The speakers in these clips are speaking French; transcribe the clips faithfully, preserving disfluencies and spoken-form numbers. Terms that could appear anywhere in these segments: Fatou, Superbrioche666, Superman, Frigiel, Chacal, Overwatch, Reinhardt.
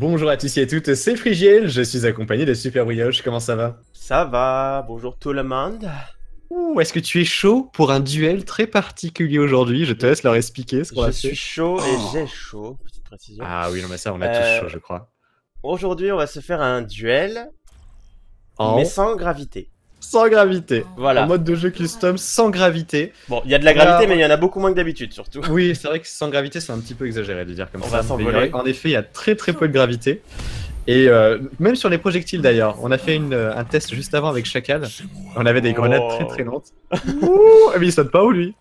Bonjour à tous et à toutes, c'est Frigiel, je suis accompagné de Superbrioche, comment ça va? Ça va, bonjour tout le monde. Ouh, est-ce que tu es chaud pour un duel très particulier aujourd'hui? Je te laisse leur expliquer ce qu'on a fait. Je suis chaud et oh. j'ai chaud, petite précision. Ah oui, non mais ça on a euh, tous chaud je crois. Aujourd'hui on va se faire un duel, en... mais sans gravité. Sans gravité, voilà. En mode de jeu custom, sans gravité. Bon, il y a de la gravité, là, mais il y en a beaucoup moins que d'habitude, surtout. Oui, c'est vrai que sans gravité, c'est un petit peu exagéré de dire comme on ça. On va s'envoler. En effet, il y a très très peu de gravité. Et euh, même sur les projectiles d'ailleurs, on a fait une, un test juste avant avec Chacal. On avait des oh. grenades très très lentes. Ouh, mais il saute pas haut lui.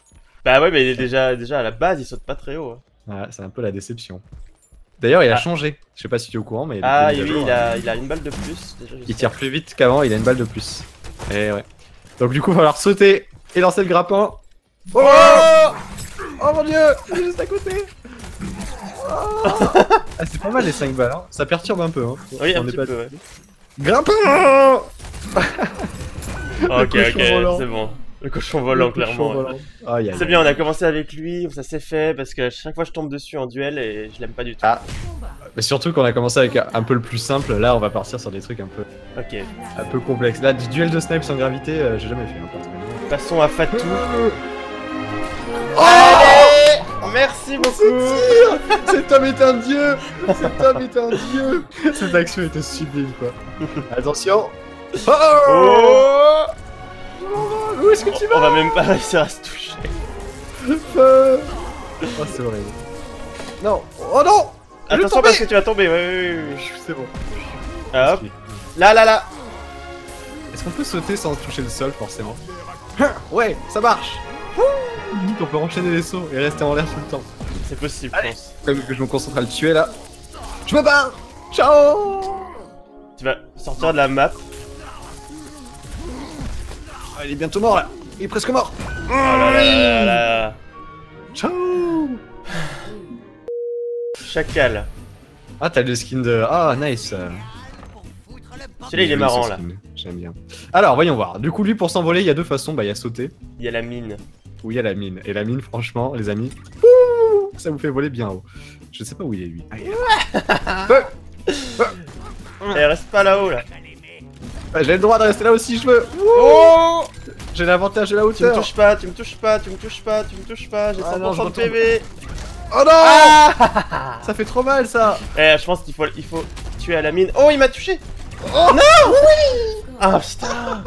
Bah ouais, mais il est déjà, déjà à la base, il saute pas très haut. Hein. Voilà, c'est un peu la déception. D'ailleurs, il a ah. changé. Je sais pas si tu es au courant, mais. Ah oui, il a, hein. il a une balle de plus. Déjà, il tire plus vite qu'avant, il a une balle de plus. Et ouais. Donc du coup, il va falloir sauter et lancer le grappin. Oh, oh mon dieu, il est juste à côté. Oh ah, c'est pas mal les cinq balles, hein. Ça perturbe un peu. Hein. Oui, on un est petit pas... peu, ouais. Grimpin. Ok, ok, c'est bon. Le cochon volant, le clairement. Ouais. Oh, c'est bien, on a commencé avec lui, ça s'est fait, parce que chaque fois je tombe dessus en duel et je l'aime pas du tout. Ah. Mais surtout qu'on a commencé avec un peu le plus simple, là on va partir sur des trucs un peu okay. un peu complexes. Là, du duel de snipe sans gravité, euh, j'ai jamais fait. Hein, passons à Fatou. Oh, allez, merci beaucoup. Cet homme est un dieu. Cet homme est un dieu. Cette action était sublime, quoi. Attention. Oh, oh. Où est-ce que tu vas? On va même pas réussir à se toucher. Oh, c'est horrible. Non. Oh non. Attention parce que tu vas tomber. Oui, oui, oui. C'est bon. Ah, hop. Là, là, là. Est-ce qu'on peut sauter sans toucher le sol, forcément? Ouais, ça marche. On peut enchaîner les sauts et rester en l'air tout le temps. C'est possible, je pense. Comme que je me concentre à le tuer là. Je me barre. Ciao. Tu vas sortir de la map. Ah, il est bientôt mort là. Il est presque mort. Oh là là là là là. Ciao. Chacal. Ah, t'as le skin de... Ah, nice. Celui-là, il est marrant là. J'aime bien. Alors, voyons voir. Du coup, lui, pour s'envoler, il y a deux façons. Bah, il y a sauter. Il y a la mine. Oui, il y a la mine. Et la mine, franchement, les amis, ouh, ça vous fait voler bien haut. Je sais pas où il est, lui. Elle reste pas là-haut là. J'ai le droit de rester là où si je veux. Oh, j'ai l'avantage de la hauteur. Tu me touches pas, tu me touches pas, tu me touches pas, tu me touches pas. J'ai cent pour cent de P V. Oh non, ah, ça fait trop mal ça. Eh, je pense qu'il faut, il faut tuer à la mine. Oh, il m'a touché. Oh non, oui. Ah putain.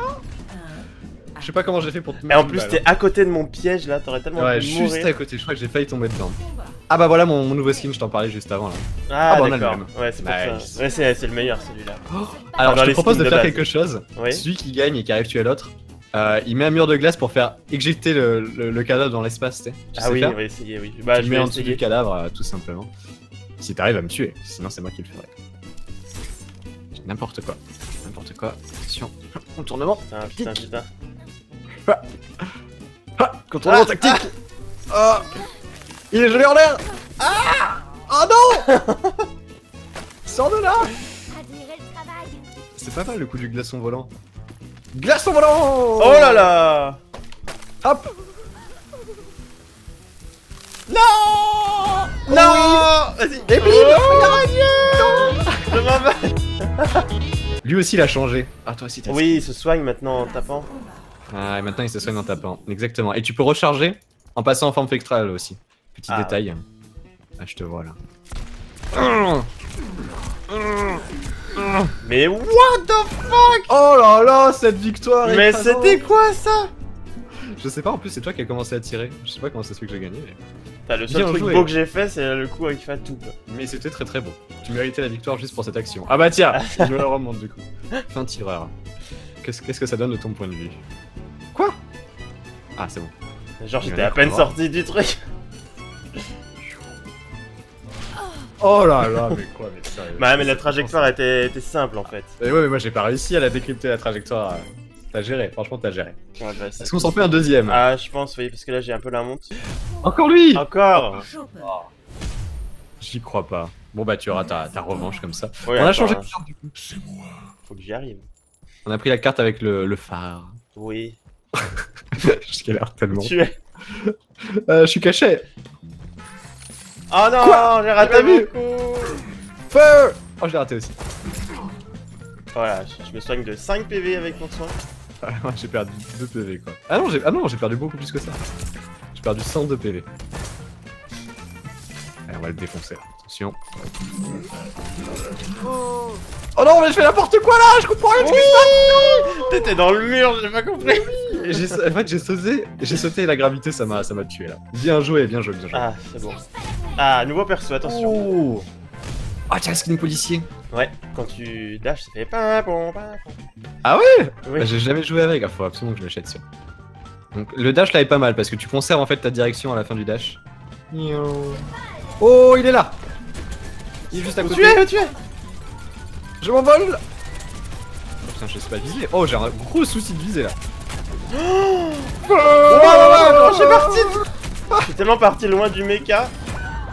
Je sais pas comment j'ai fait pour te mettre. Et en plus, t'es à côté de mon piège là. T'aurais tellement ouais, pu mourir. Juste à côté. Je crois que j'ai failli tomber dedans. Ah bah voilà mon, mon nouveau skin, je t'en parlais juste avant là. Ah, ah bah d'accord, ouais c'est pour nice. Ça, ouais c'est le meilleur celui-là. Oh, alors je te propose de, de faire base. Quelque chose, oui. Celui qui gagne et qui arrive tuer à l'autre, euh, il met un mur de glace pour faire éjecter le, le, le cadavre dans l'espace, tu sais. Ah sais oui, faire. On va essayer, oui. Bah, tu je mets en dessous du cadavre euh, tout simplement. Si t'arrives à me tuer, sinon c'est moi qui le ferai. N'importe quoi, n'importe quoi, attention, contournement tactique. Putain, putain, putain. Ah, ah, contournement ah, tactique ah. Oh. Il est gelé en l'air. Ah. Oh non. Sors de là. C'est pas mal le coup du glaçon volant. Glaçon volant. Oh là là. Hop. Non. Non, non. Vas-y. Et puis oh, non, non. Lui aussi il a changé. Ah toi aussi t'as. Oui il se soigne maintenant en tapant. Ah et maintenant il se soigne en tapant. Exactement. Et tu peux recharger en passant en forme spectrale aussi. Petit ah, détail. Ouais. Ah, je te vois là. Mais what the fuck. Oh là là, cette victoire. Mais c'était quoi ça? Je sais pas, en plus c'est toi qui as commencé à tirer. Je sais pas comment ça se fait que j'ai gagné. Mais... T'as le seul bien truc joué. Beau que j'ai fait, c'est le coup avec Fatou. Mais c'était très très beau. Tu méritais la victoire juste pour cette action. Ah bah tiens, je me la remonte du coup. Fin tireur. Qu'est-ce qu que ça donne de ton point de vue? Quoi? Ah c'est bon. Genre j'étais à peine sorti du truc. Oh là là, mais quoi, mais sérieux. Bah, mais la trajectoire était, était simple en fait. Et ouais, mais moi j'ai pas réussi à la décrypter la trajectoire. T'as géré, franchement t'as géré. Ouais, bah, est-ce qu'on s'en fait un deuxième? Ah, je pense, oui, parce que là j'ai un peu la monte. Encore lui. Encore oh. Oh. J'y crois pas. Bon, bah, tu auras ta, ta revanche comme ça. Oui, on a changé de carte du coup. Faut que j'y arrive. On a pris la carte avec le, le phare. Oui. Je galère tellement. Tu es. euh, je suis caché. Oh non, j'ai raté mon coup. Feu. Oh, je l'ai raté aussi. Voilà, je me soigne de cinq P V avec mon soin. Ah, moi j'ai perdu deux P V quoi. Ah non, j'ai ah non, j'ai perdu beaucoup plus que ça. J'ai perdu cent deux P V. Allez, on va le défoncer là. Attention. Oh, oh non, mais je fais n'importe quoi là, je comprends rien. Oui, t'étais dans le mur, j'ai pas compris. En fait, j'ai sauté, j'ai sauté la gravité, ça m'a tué là. Bien joué, bien joué, bien joué. Ah, c'est bon. Ah, nouveau perso, attention. Oh. Ah, tiens, skin policier. Ouais, quand tu dashes, ça fait pas bon, pas bon. Ah ouais, oui. Bah, j'ai jamais joué avec, il faut absolument que je l'achète ça. Donc, le dash là est pas mal parce que tu conserves en fait ta direction à la fin du dash. Yo. Oh, il est là. Il est juste à côté. Tu es, tu es. Je m'envole. Oh, putain, je sais pas viser. Oh, j'ai un gros souci de viser là. Oh, oh, oh, j'ai parti. Je suis tellement parti loin du mecha.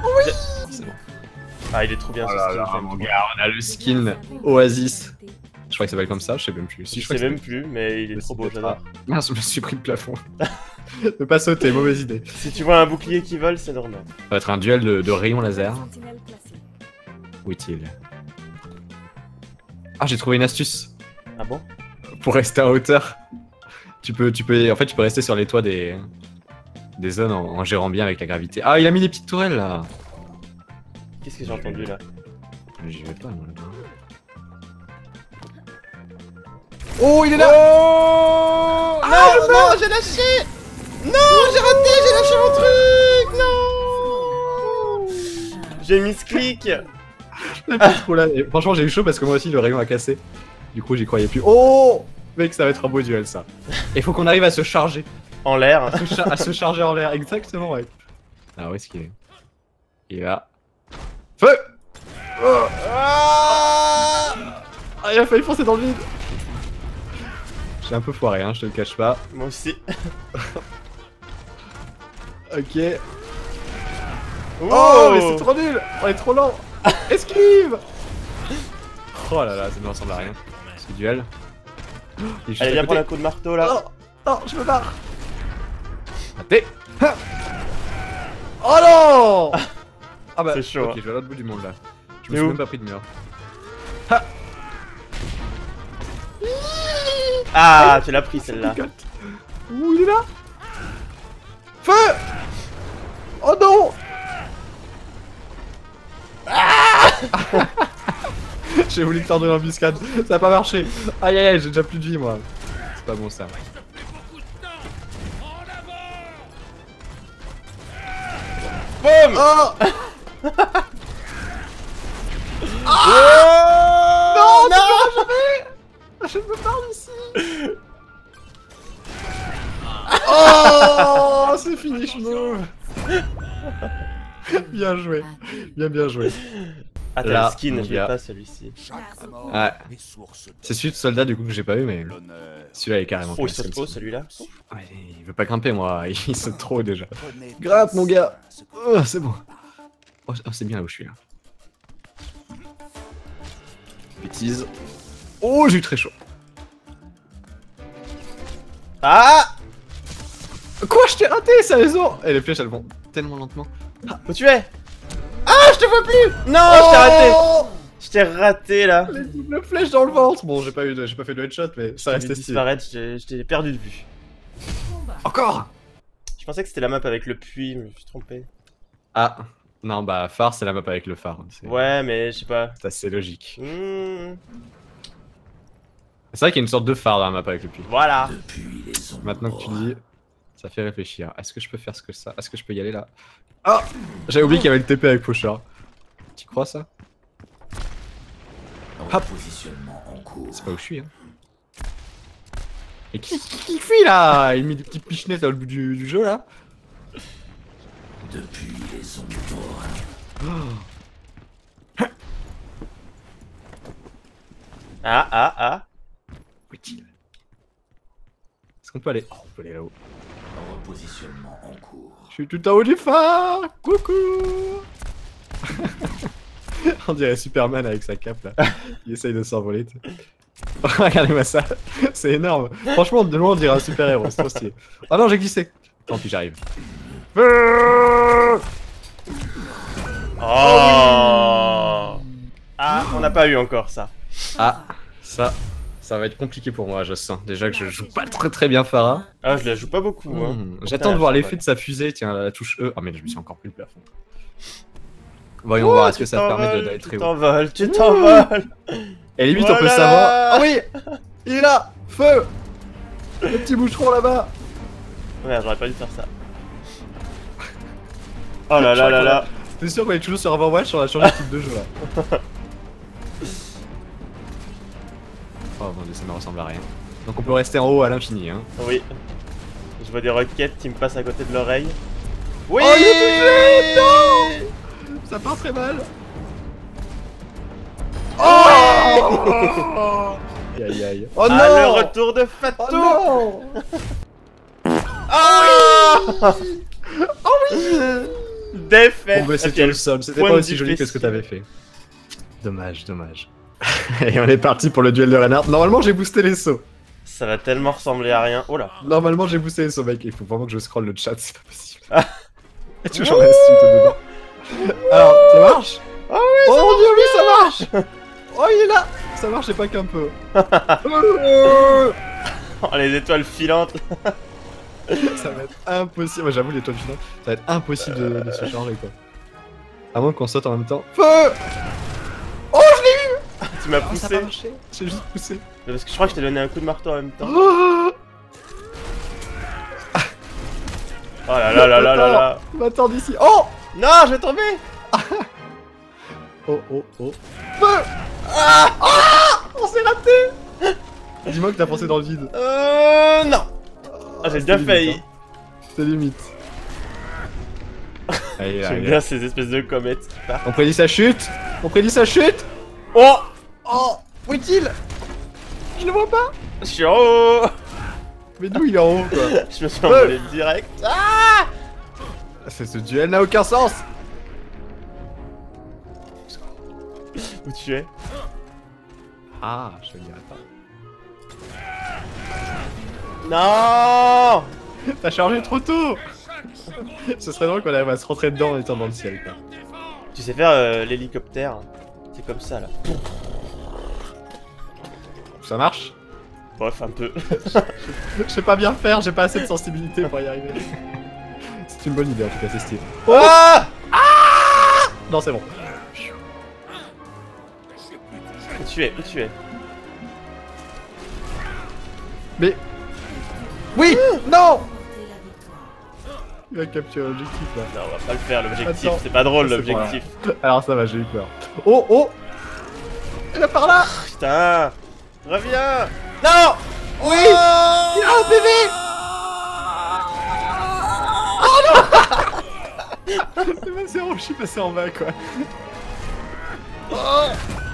Oui. C'est bon. Ah, il est trop bien, oh ce là skin. Là, mon gars, on a le skin Oasis. Je crois qu'il s'appelle comme ça, je sais même plus. Si, je, je sais même plus, mais il est trop beau, j'adore. Mince, je me suis pris le plafond. Ne pas sauter, mauvaise idée. Si tu vois un bouclier qui vole, c'est normal. Ça va être un duel de, de rayons laser. Où est-il? Ah, j'ai trouvé une astuce. Ah bon? Pour rester à hauteur. Tu peux, tu peux, en fait, tu peux rester sur les toits des, des zones en, en gérant bien avec la gravité. Ah, il a mis des petites tourelles là. Qu'est-ce que j'ai entendu là? J'y vais pas, moi. Oh, il est là! Oh ah, non, non, j'ai lâché! Non, j'ai raté, j'ai lâché mon truc! Non! J'ai mis ce clic! Franchement, j'ai eu chaud parce que moi aussi, le rayon a cassé. Du coup, j'y croyais plus. Oh! Mec, ça va être un beau duel, ça. Et faut qu'on arrive à se charger. En l'air. À, char à se charger en l'air, exactement, ouais. Alors, où est-ce qu'il est? Il est là. Feu! Oh. Ah, il a failli foncer dans le vide. J'ai un peu foiré, hein, je te le cache pas. Moi aussi. Ok. Oh, oh mais c'est trop nul. On est trop lent. Esquive. Oh là là, ça ne ressemble à rien. C'est duel. Allez, viens prendre un coup de marteau là. Non, non, je me barre. Raté. Oh non. Ah bah, c'est chaud. Ok, hein. Je vais à l'autre bout du monde là. Je me suis même pas pris de mur. Ha. Ah, tu l'as pris celle-là. Ouh, il est là. Feu. Oh non. Ah. J'ai voulu te tendre l'embuscade, ça a pas marché. Aïe aïe aïe, j'ai déjà plus de vie moi. C'est pas bon ça. Boum. Oh. Ah, ah non, non, non, je me parle ici. Oh, c'est fini, je move. Bien joué, bien bien joué. Ah, t'as le skin, je l'ai pas celui-ci. Ouais. C'est celui de soldat du coup que j'ai pas eu, mais celui-là est carrément. Oh, il saute trop celui-là. Ouais, il veut pas grimper moi, il saute trop déjà. Grimpe mon gars. Oh, c'est bon. Oh, c'est bien là où je suis là. Bêtise. Oh, j'ai eu très chaud. Ah. Quoi, je t'ai raté, sérieusement. Et les flèches elles vont tellement lentement. Ah, où tu es? Ah, je te vois plus. Non, oh, je t'ai raté. Je t'ai raté là. Les doubles flèches dans le ventre. Bon, j'ai pas eu, j'ai pas fait de headshot, mais ça restait stylé. Disparaître, je t'ai perdu de vue. Encore. Je pensais que c'était la map avec le puits, mais je me suis trompé. Ah. Non, bah, phare, c'est la map avec le phare. Ouais, mais je sais pas. Ça, c'est logique. Mmh. C'est vrai qu'il y a une sorte de phare dans la map avec le puits. Voilà. Maintenant que tu dis, ça fait réfléchir. Est-ce que je peux faire ce que ça? Est-ce que je peux y aller là? Oh, j'avais oublié qu'il y avait le T P avec Pochard. Tu crois ça? Hop. C'est pas où je suis, hein. Et qui, qui, qui fuit là? Il met des petits pichenets dans le bout du, du jeu là. Depuis les ombres. Oh. Ah ah ah. Où est-il? Est-ce qu'on peut aller? Oh, on peut aller là-haut. Repositionnement en cours. Je suis tout en haut du phare. Coucou. On dirait Superman avec sa cape là. Il essaye de s'envoler. Regardez-moi ça. C'est énorme. Franchement, de loin on dirait un super héros. C'est trop stylé. Oh non, j'ai glissé. Tant pis, j'arrive. Oh, oh oui. Ah, Ah, on n'a pas eu encore ça. Ah, ça, ça va être compliqué pour moi, je sens. Déjà que je joue pas très très bien Farah. Ah, je la joue pas beaucoup. Mmh. Hein. J'attends de voir l'effet de sa fusée. Tiens, la touche E. Ah, mais je me suis encore pris le plafond. Voyons oh, voir, est-ce que ça permet d'aller très haut. Tu t'envoles, tu t'envoles. Et limite, voilà, on peut savoir. Ah oui, il est là. Feu. Le petit boucheron là-bas. Merde, j'aurais pas dû faire ça. Oh là là là là. T'es sûr qu'on est toujours sur Overwatch, on a changé de type de jeu là. Oh mon dieu, ça ne ressemble à rien. Donc on peut rester en haut à l'infini, hein. Oui. Je vois des roquettes qui me passent à côté de l'oreille. Oui. Oh, il est touché. Non. Ça part très mal. Oh. Aïe aïe. Oh non. Ah, le retour de Fatou. Oh non. Ah oui. Oh oui. Défaite. Bon, c'était okay, le sol, c'était pas aussi joli que ce que t'avais fait. Dommage, dommage. Et on est parti pour le duel de Reinhardt. Normalement j'ai boosté les sauts. Ça va tellement ressembler à rien. Oh là. Normalement j'ai boosté les sauts, mec. Il faut vraiment que je scrolle le chat, c'est pas possible. Et tu j'en reste dedans. Alors, ça marche? Oh oui, ça oh mon dieu, oui, ça marche. Oh, il est là. Ça marche, et pas qu'un peu. Oh, les étoiles filantes. Ça va être impossible. Moi, j'avoue, les étoiles filantes, ça va être impossible de, de se charger, quoi. À moins qu'on saute en même temps. Feu. Oh, je l'ai eu. Tu m'as poussé. Ça a marché. J'ai juste poussé. Mais parce que je crois que je t'ai donné un coup de marteau en même temps. Oh là là là là là là. M'attends d'ici. Oh non, je vais tomber. Oh oh oh. Feu. Ah, ah. On s'est raté. Dis-moi que t'as pensé dans le vide. Euh... Non. Ah, j'ai bien failli. Hein. C'est limite. J'aime bien ces espèces de comètes. On prédit sa chute. On prédit sa chute. Oh. Oh. Où est-il? Je le vois pas. Je suis en haut. Mais d'où il est en haut, quoi? Je me suis envolé direct. Ah. C'est ce duel n'a aucun sens. Où tu es? Ah, je te dirai pas. Non. T'as chargé trop tôt. Ce serait drôle qu'on arrive à se rentrer dedans en étant dans le ciel, quoi. Tu sais faire euh, l'hélicoptère. C'est comme ça là. Ça marche? Bref, un peu. Je sais pas bien faire, j'ai pas assez de sensibilité pour y arriver. C'est une bonne idée en tout cas, c'est stylé. Oh ah ah. Non, c'est bon. Où tu es? Où tu es? Mais... Oui. Non. Il va capturer l'objectif là. Non, on va pas le faire l'objectif, c'est pas drôle l'objectif. Alors ça va, j'ai eu peur. Oh oh. Elle est par là. Putain. Reviens. Non. Oui. Il a un bébé. C'est pas zéro, je suis passé en bas, quoi. Oh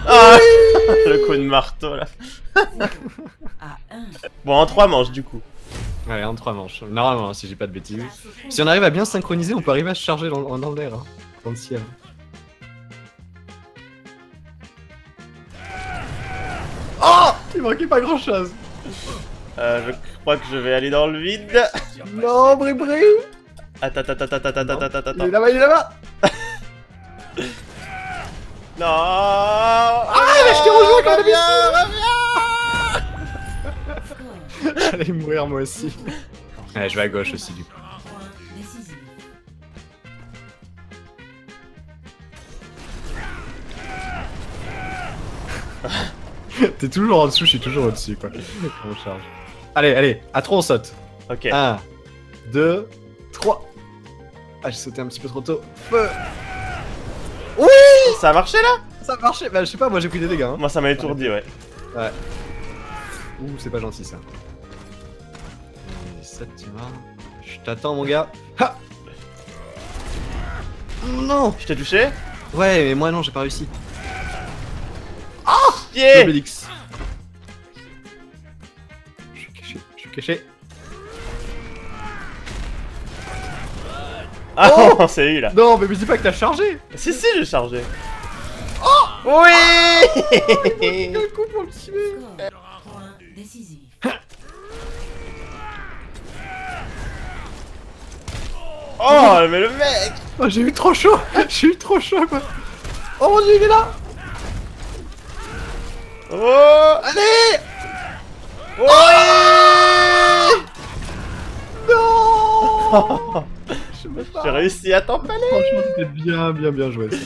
ah oui. Le coup de marteau là. Bon, en trois manches du coup. Ouais, en trois manches. Normalement, si j'ai pas de bêtises. Si on arrive à bien synchroniser, on peut arriver à se charger dans, dans l'air, hein. Dans le ciel. Oh. Il manquait pas grand chose. Euh, je crois que je vais aller dans le vide. Non, bri bri. Attends, attends, attends, attends, attends, attends, attends. Il est là-bas, il est là-bas. Non. Ah, mais je t'ai rejoint quand même. Reviens. J'allais mourir moi aussi. Ouais, je vais à gauche aussi du coup. T'es toujours en dessous, je suis toujours au-dessus, quoi. On charge. Allez, allez, à trois on saute. Ok. un, deux, trois. Ah, j'ai sauté un petit peu trop tôt. Feu. Oui. Ça a marché là? Ça a marché. Bah je sais pas, moi j'ai pris des dégâts, hein. Moi ça m'a étourdi, ouais. Ouais. Ouh, c'est pas gentil ça. Ça tu vas. Je t'attends mon gars. Ha. Non. Je t'ai touché? Ouais, mais moi non, j'ai pas réussi. Oh yeah. Je suis caché, je suis caché. Ah oh non, c'est lui là. Non, mais me dis pas que t'as chargé. Si, si, j'ai chargé. Oh. Oui. Quel oh, coup pour le tuer. Oh, mais le mec. Oh, j'ai eu trop chaud. J'ai eu trop chaud, quoi. Oh mon dieu, il est là. Oh, allez. Oh, non. J'ai réussi à t'empaler. Franchement, c'était bien, bien, bien joué. Ça.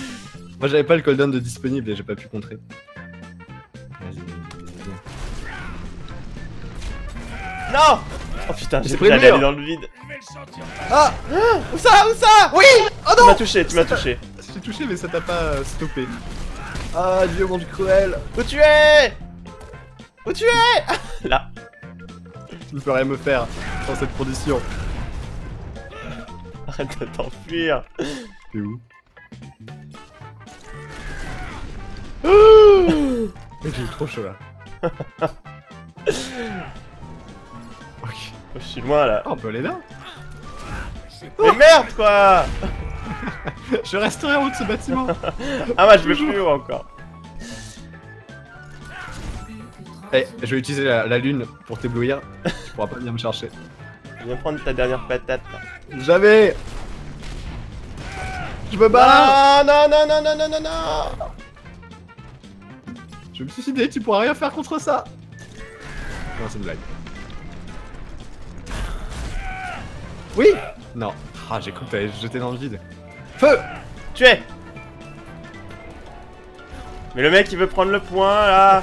Moi, j'avais pas le cooldown de disponible et j'ai pas pu contrer. Vas-y, vas-y. Non. Oh putain, j'ai pris d'aller dans le vide. Ah, où ça, où ça? Oui. Oh non. Tu m'as touché, tu m'as touché. J'ai touché, mais ça t'a pas stoppé. Ah, Dieu, monde cruel. Où tu es? Où tu es? Là. Tu ne peux rien me faire dans cette condition. Arrête de t'enfuir. T'es où? Ouh. J'ai eu trop chaud là. Ok. Je suis loin là. Oh, on peut aller là. Mais merde quoi. Je resterai en haut de ce bâtiment. Ah bah je vais plus haut encore. Eh, hey, je vais utiliser la, la lune pour t'éblouir. Tu pourras pas venir me chercher. Viens prendre ta dernière patate. Jamais. Je me bats. Non, non, non, non, non, non, non. Je vais me suicider, tu pourras rien faire contre ça. Non, c'est une blague. Oui. Non. Ah, j'ai cru que t'allais jeter dans le vide. Feu! Tuez! Mais le mec il veut prendre le point là!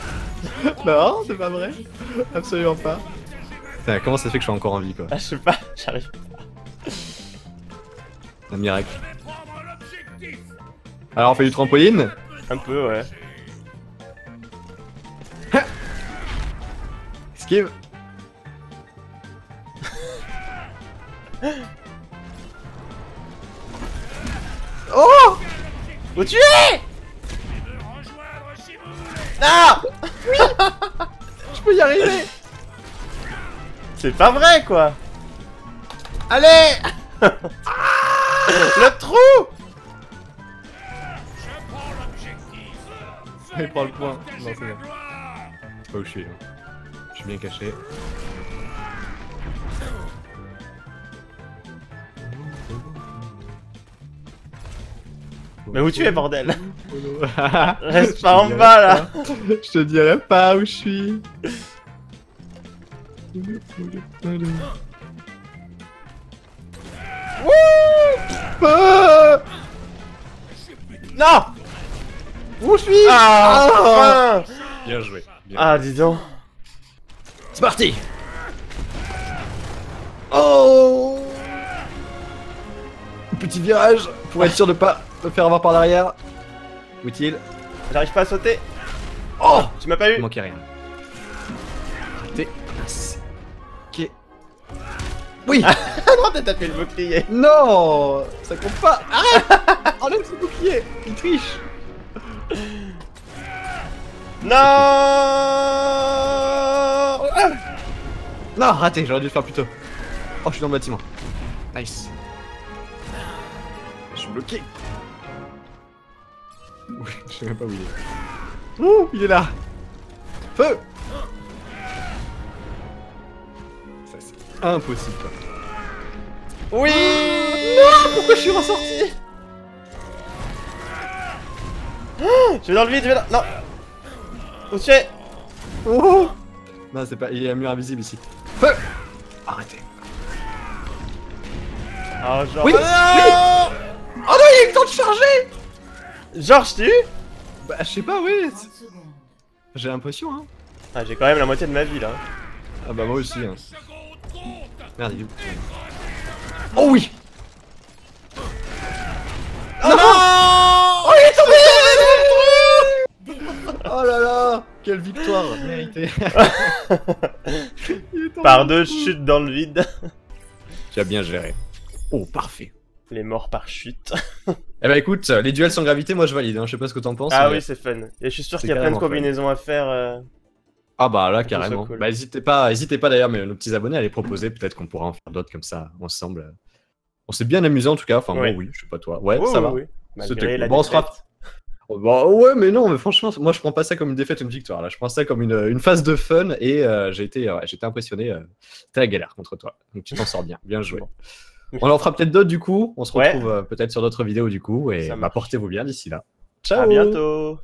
Non, c'est pas vrai! Absolument pas! Putain, comment ça fait que je suis encore en vie quoi? Ah, je sais pas, j'arrive pas! Un miracle! Alors on fait du trampoline? Un peu, ouais! Esquive! Oh! Où tu es? Ah! Oui. Je peux y arriver. C'est pas vrai quoi. Allez. Ah. Le trou. Il prend le point. Non, c'est bien. C'est pas où je suis. Je suis bien caché. Mais où tu es, bordel? Reste pas en bas, là. Je te dirai pas où je suis. Wouh! Non! Où je suis? Ah, enfin. Bien joué. Bien ah, dis donc. C'est parti. Oh! Petit virage pour être sûr de pas... me faire avoir par derrière. Où est-il? J'arrive pas à sauter. Oh, oh tu m'as pas eu. Il manquait rien. T'es... Ok. Oui. Ah non, t'as tapé le bouclier. Non, ça compte pas. Arrête. Enlève ce bouclier. Il triche. Non. Non, raté. J'aurais dû le faire plus tôt. Oh, je suis dans le bâtiment. Nice. Je suis bloqué. Je sais même pas où il est. Ouh, il est là. Feu. Ça c'est impossible. Oui. Non, pourquoi je suis ressorti? Je vais dans le vide, je vais dans... Non. Ok. Oh. Non, c'est pas... Il y a un mur invisible ici. Feu. Arrêtez. Oh, genre... Oui, ah oui. Oh non, il y a eu le temps de charger. Georges, tu? Bah, je sais pas, oui. J'ai l'impression, hein. Ah, j'ai quand même la moitié de ma vie là. Ah, bah, moi aussi, hein. Merde, il est où? Oh oui! Oh non, non. Oh, il est tombé dans le trou. Oh là là! Quelle victoire méritée! Par deux chutes dans le vide. Tu as bien géré. Oh, parfait. Les morts par chute. Eh bah écoute, les duels sans gravité, moi je valide, hein. Je sais pas ce que t'en penses. Ah mais... oui, c'est fun. Et je suis sûr qu'il y a plein de combinaisons fun. À faire. Euh... Ah bah là, carrément. Cool. Bah hésitez pas, hésitez pas d'ailleurs, mais nos petits abonnés à les proposer, peut-être qu'on pourra en faire d'autres comme ça, ensemble. On s'est bien amusé en tout cas, enfin oui. Moi oui, je sais pas toi. Ouais, oh, ça oui, va. Oui. Malgré la bon, on sera... bah, ouais, mais non, mais franchement, moi je prends pas ça comme une défaite ou une victoire, là. Je prends ça comme une, une phase de fun et euh, j'ai été, ouais, été impressionné. Euh... T'es à galère contre toi, donc tu t'en sors bien, bien joué. Bon. On en fera peut-être d'autres du coup, on se retrouve ouais. euh, peut-être sur d'autres vidéos du coup, et bah, portez-vous bien d'ici là. Ciao. À bientôt.